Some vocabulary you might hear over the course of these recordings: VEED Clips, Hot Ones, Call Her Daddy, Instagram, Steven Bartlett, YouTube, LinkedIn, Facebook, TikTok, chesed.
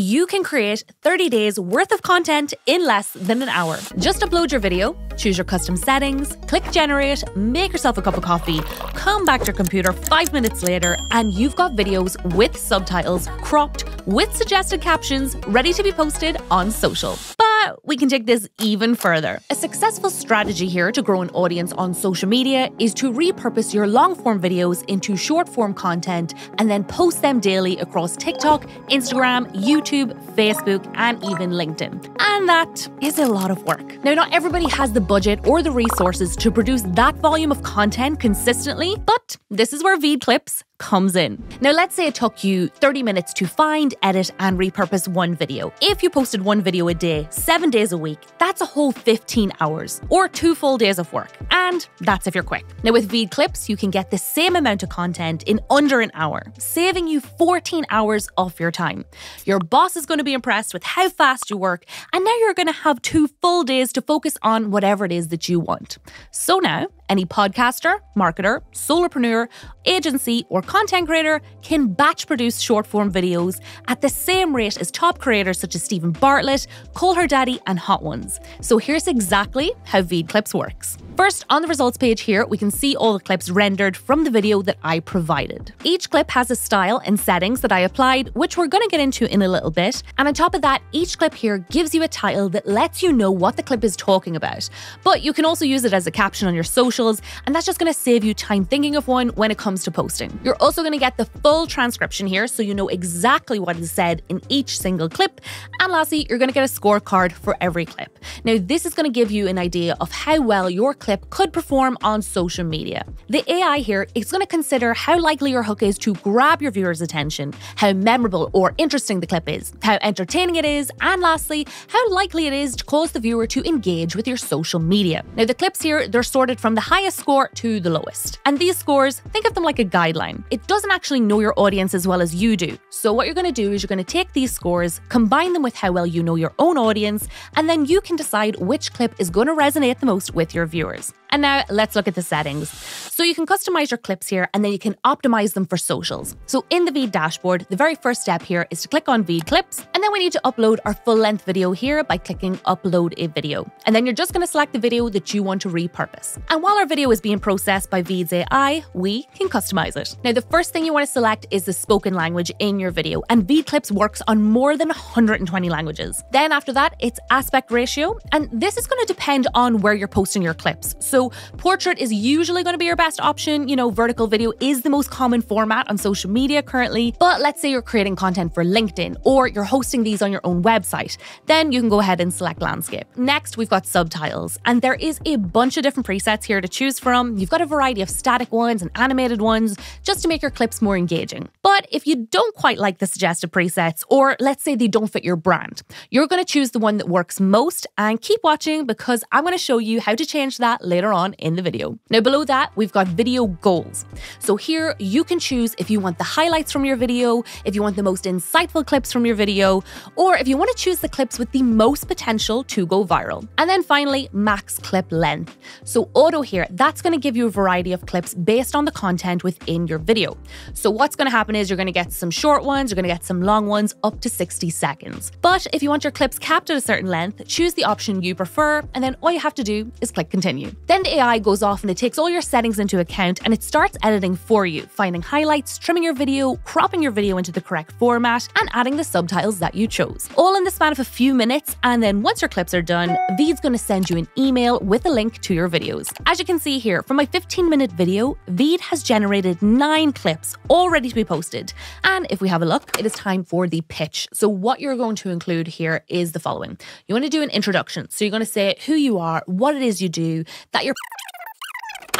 you can create 30 days worth of content in less than an hour. Just upload your video, choose your custom settings, click generate, make yourself a cup of coffee, come back to your computer 5 minutes later, and you've got videos with subtitles cropped with suggested captions ready to be posted on social. But we can take this even further. A successful strategy here to grow an audience on social media is to repurpose your long-form videos into short-form content and then post them daily across TikTok, Instagram, YouTube, Facebook, and even LinkedIn. And that is a lot of work. Now, not everybody has the budget or the resources to produce that volume of content consistently, but this is where VEED Clips comes in. Now, let's say it took you 30 minutes to find, edit, and repurpose one video. If you posted one video a day, 7 days a week, that's a whole 15 hours or 2 full days of work. And that's if you're quick. Now, with VEED Clips, you can get the same amount of content in under an hour, saving you 14 hours off your time. Your boss is going to be impressed with how fast you work, and now you're going to have 2 full days to focus on whatever it is that you want. So now, any podcaster, marketer, solopreneur, agency, or content creator can batch produce short-form videos at the same rate as top creators such as Steven Bartlett, Call Her Daddy, and Hot Ones. So here's exactly how VEED Clips works. First, on the results page here, we can see all the clips rendered from the video that I provided. Each clip has a style and settings that I applied, which we're going to get into in a little bit. And on top of that, each clip here gives you a title that lets you know what the clip is talking about. But you can also use it as a caption on your socials, and that's just going to save you time thinking of one when it comes to posting. You're also going to get the full transcription here, so you know exactly what is said in each single clip. And lastly, you're going to get a scorecard for every clip. Now, this is going to give you an idea of how well your clip could perform on social media. The AI here is going to consider how likely your hook is to grab your viewers' attention, how memorable or interesting the clip is, how entertaining it is, and lastly, how likely it is to cause the viewer to engage with your social media. Now, the clips here, they're sorted from the highest score to the lowest. And these scores, think of them like a guideline. It doesn't actually know your audience as well as you do. So what you're going to do is you're going to take these scores, combine them with how well you know your own audience, and then you can decide which clip is going to resonate the most with your viewers. And now let's look at the settings. So you can customize your clips here, and then you can optimize them for socials. So in the VEED dashboard, the very first step here is to click on VEED Clips, and then we need to upload our full-length video here by clicking Upload a Video. And then you're just going to select the video that you want to repurpose. And while our video is being processed by VEED's AI, we can customize it. Now, the first thing you want to select is the spoken language in your video, and VEED Clips works on more than 120 languages. Then after that, it's aspect ratio, and this is going to depend on where you're posting your clips. So portrait is usually going to be your best option. You know, vertical video is the most common format on social media currently. But let's say you're creating content for LinkedIn or you're hosting these on your own website. Then you can go ahead and select landscape. Next, we've got subtitles, and there is a bunch of different presets here to choose from. You've got a variety of static ones and animated ones just to make your clips more engaging. But if you don't quite like the suggested presets, or let's say they don't fit your brand, you're going to choose the one that works most, and keep watching because I'm going to show you how to change that later on in the video. Now, below that, we've got video goals. So here you can choose if you want the highlights from your video, if you want the most insightful clips from your video, or if you want to choose the clips with the most potential to go viral. And then finally, max clip length. So auto here, that's going to give you a variety of clips based on the content within your video. So what's going to happen is you're going to get some short ones, you're going to get some long ones, up to 60 seconds. But if you want your clips capped at a certain length, choose the option you prefer, and then all you have to do is click continue. Then the AI goes off and it takes all your settings into account, and it starts editing for you, finding highlights, trimming your video, cropping your video into the correct format, and adding the subtitles that you chose. All in the span of a few minutes, and then once your clips are done, VEED's going to send you an email with a link to your videos. As you can see here, from my 15-minute video, VEED has generated 9 clips all ready to be posted. And if we have a look, it is time for the pitch. So what you're going to include here is the following. You want to do an introduction. So you're going to say who you are, what it is you do, that you're...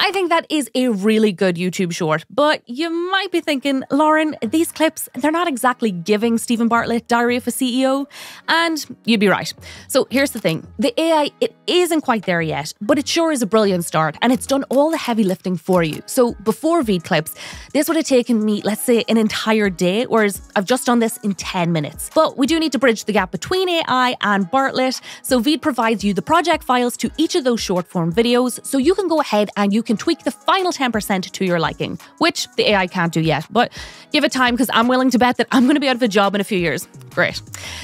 I think that is a really good YouTube short, but you might be thinking, Lauren, these clips, they're not exactly giving Steven Bartlett Diary of a CEO. And you'd be right. So here's the thing. The AI, it isn't quite there yet, but it sure is a brilliant start, and it's done all the heavy lifting for you. So before VEED Clips, this would have taken me, let's say, an entire day, whereas I've just done this in 10 minutes. But we do need to bridge the gap between AI and Bartlett. So VEED provides you the project files to each of those short form videos, so you can go ahead and you can can tweak the final 10% to your liking, which the AI can't do yet, but give it time because I'm willing to bet that I'm going to be out of a job in a few years. Great.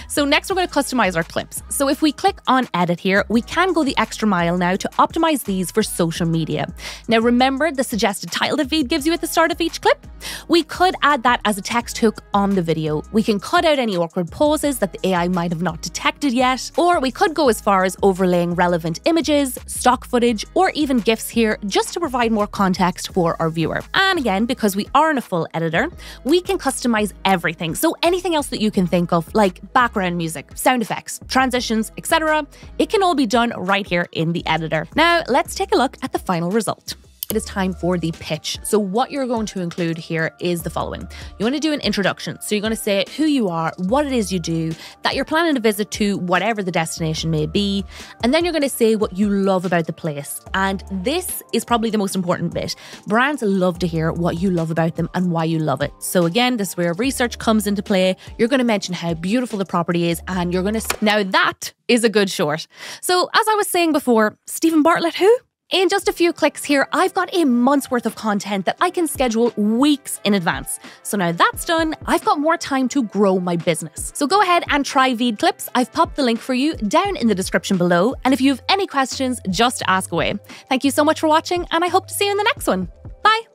So next, we're going to customize our clips. So if we click on edit here, we can go the extra mile now to optimize these for social media. Now, remember the suggested title that VEED gives you at the start of each clip? We could add that as a text hook on the video. We can cut out any awkward pauses that the AI might have not detected yet, or we could go as far as overlaying relevant images, stock footage, or even GIFs here just to provide more context for our viewer. And again, because we are in a full editor, we can customize everything. So anything else that you can think of, like background music, sound effects, transitions, etc., it can all be done right here in the editor. Now, let's take a look at the final result. It is time for the pitch. So what you're going to include here is the following. You want to do an introduction. So you're going to say who you are, what it is you do, that you're planning a visit to, whatever the destination may be. And then you're going to say what you love about the place. And this is probably the most important bit. Brands love to hear what you love about them and why you love it. So again, this is where research comes into play. You're going to mention how beautiful the property is, and you're going to, now that is a good short. So as I was saying before, Steven Bartlett, who? In just a few clicks here, I've got a month's worth of content that I can schedule weeks in advance. So now that's done, I've got more time to grow my business. So go ahead and try VEED Clips. I've popped the link for you down in the description below. And if you have any questions, just ask away. Thank you so much for watching, and I hope to see you in the next one. Bye.